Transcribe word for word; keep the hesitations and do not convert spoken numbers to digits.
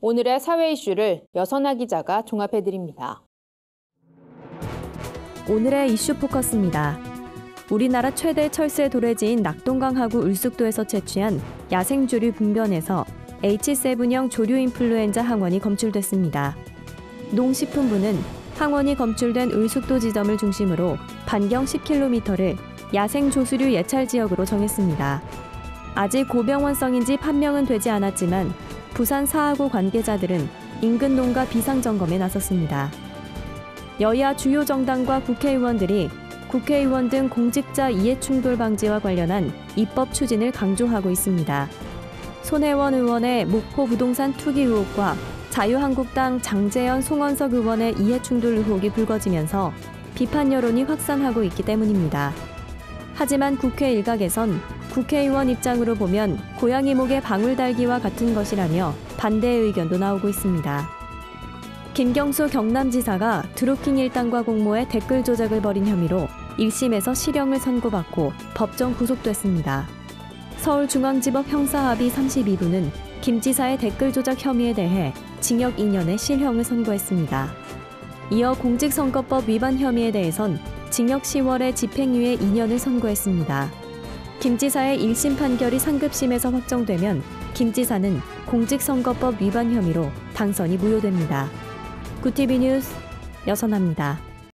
오늘의 사회 이슈를 여선아 기자가 종합해드립니다. 오늘의 이슈 포커스입니다. 우리나라 최대 철새 도래지인 낙동강 하구 을숙도에서 채취한 야생조류 분변에서 에이치 세븐형 조류인플루엔자 항원이 검출됐습니다. 농식품부는 항원이 검출된 을숙도 지점을 중심으로 반경 십 킬로미터를 야생조수류 예찰지역으로 정했습니다. 아직 고병원성인지 판명은 되지 않았지만 부산 사하구 관계자들은 인근 농가 비상점검에 나섰습니다. 여야 주요 정당과 국회의원들이 국회의원 등 공직자 이해충돌 방지와 관련한 입법 추진을 강조하고 있습니다. 손혜원 의원의 목포 부동산 투기 의혹과 자유한국당 장제원, 송언석 의원의 이해충돌 의혹이 불거지면서 비판 여론이 확산하고 있기 때문입니다. 하지만 국회 일각에선 국회의원 입장으로 보면 고양이 목에 방울 달기와 같은 것이라며 반대의 의견도 나오고 있습니다. 김경수 경남지사가 드루킹 일당과 공모해 댓글 조작을 벌인 혐의로 일 심에서 실형을 선고받고 법정 구속됐습니다. 서울중앙지법 형사합의 삼십이 부는 김 지사의 댓글 조작 혐의에 대해 징역 이 년의 실형을 선고했습니다. 이어 공직선거법 위반 혐의에 대해선 징역 십 월에 집행유예 이 년을 선고했습니다. 김 지사의 일 심 판결이 상급심에서 확정되면 김 지사는 공직선거법 위반 혐의로 당선이 무효됩니다. 구티비 뉴스 여선아입니다.